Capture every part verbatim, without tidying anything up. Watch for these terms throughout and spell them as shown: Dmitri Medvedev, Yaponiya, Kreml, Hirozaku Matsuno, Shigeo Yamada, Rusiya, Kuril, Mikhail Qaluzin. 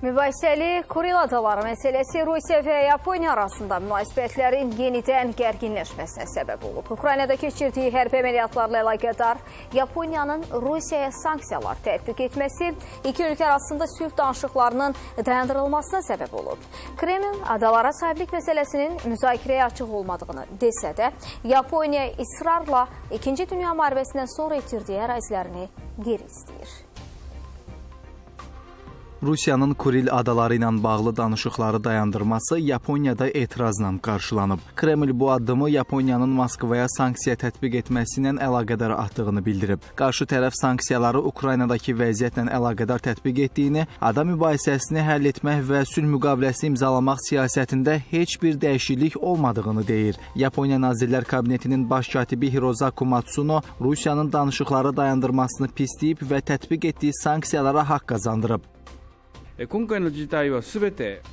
Mübahisəli Kuril adaları məsələsi Rusiya və Yaponiya arasında münasibətlərin yenidən gərginləşməsinə səbəb olub. Ukraynada keçirdiyi hərbi əməliyyatlarla əlaqədar Yaponiyanın Rusiyaya sanksiyalar tətbiq etməsi iki ölkə arasında sülh danışıqlarının dayandırılmasına səbəb olub. Kreml adalara sahiblik məsələsinin müzakirəyə açıq olmadığını desə də, Yaponiya israrla ikinci Dünya müharibəsindən sonra itirdiyi ərazilərini geri istəyir. Rusiyanın Kuril adaları ilə bağlı danışıqları dayandırması Yaponiyada etirazla qarşılanıb. Kreml bu addımı Yaponiyanın Moskvaya sanksiya tətbiq etməsi ilə əlaqədar atdığını bildirib. Qarşı tərəf sanksiyaları Ukraynadakı vəziyyətlə əlaqədar tətbiq etdiyini, ada mübahisəsini həll etmək və sülh müqaviləsi imzalamaq siyasətində heç bir dəyişiklik olmadığını deyir. Yaponiya Nazirlər Kabinetinin baş katibi Hirozaku Matsuno Rusiyanın danışıqları dayandırmasını pisləyib və tətbiq etdiyi sanksiyalara haqq qazandırıb.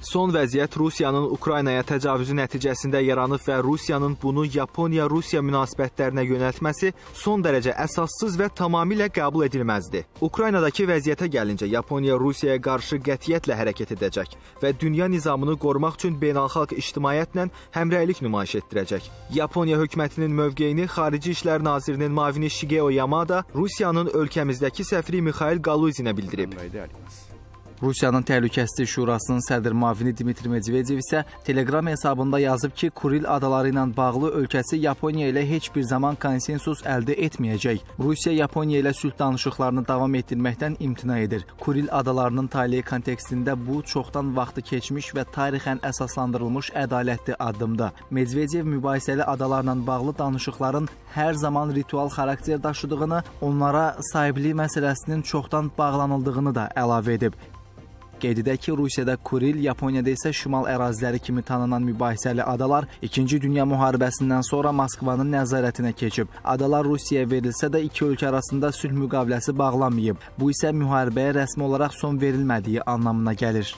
Son vəziyyət Rusiyanın Ukraynaya təcavüzü nəticəsində yaranıb və Rusiyanın bunu Yaponiya-Rusiya münasibətlərinə yönəltməsi son dərəcə əsassız və tamamilə qəbul edilməzdir. Ukraynadakı vəziyyətə gəlincə Yaponiya Rusiyaya qarşı qətiyyətlə hərəkət edəcək və dünya nizamını qorumaq üçün beynəlxalq ictimaiyyətlə həmrəylik nümayiş etdirəcək. Yaponiya hökumətinin mövqeyini Xarici İşlər Nazirinin müavini Shigeo Yamada Rusiyanın ölkəmizdəki səfiri Mikhail Qaluzinə bildirib. Rusiyanın Təhlükəsizlik Şurasının sədr müavini Dmitri Medvedev isə Telegram hesabında yazıb ki, Kuril adaları ilə bağlı ölkəsi Yaponiya ilə heç bir zaman konsensus əldə etməyəcək. Rusiya Yaponiya ilə sülh danışıqlarını davam etdirməkdən imtina edir. Kuril adalarının taleyi kontekstində bu çoxdan vaxtı keçmiş və tarixən əsaslandırılmış ədalətli addımdır. Medvedev mübahisəli adalarla bağlı danışıqların hər zaman ritual xarakter daşıdığını, onlara sahibliyi məsələsinin çoxdan bağlanıldığını da əlavə edib. Qeyd edək ki, Rusiyada Kuril, Yaponiyada isə Şimal əraziləri kimi tanınan mübahisəli adalar ikinci Dünya müharibəsindən sonra Moskvanın nəzarətinə keçib. Adalar Rusiyaya verilsə də iki ölkə arasında sülh müqaviləsi bağlanmayıb. Bu isə müharibəyə rəsmi olaraq son verilmədiyi anlamına gəlir.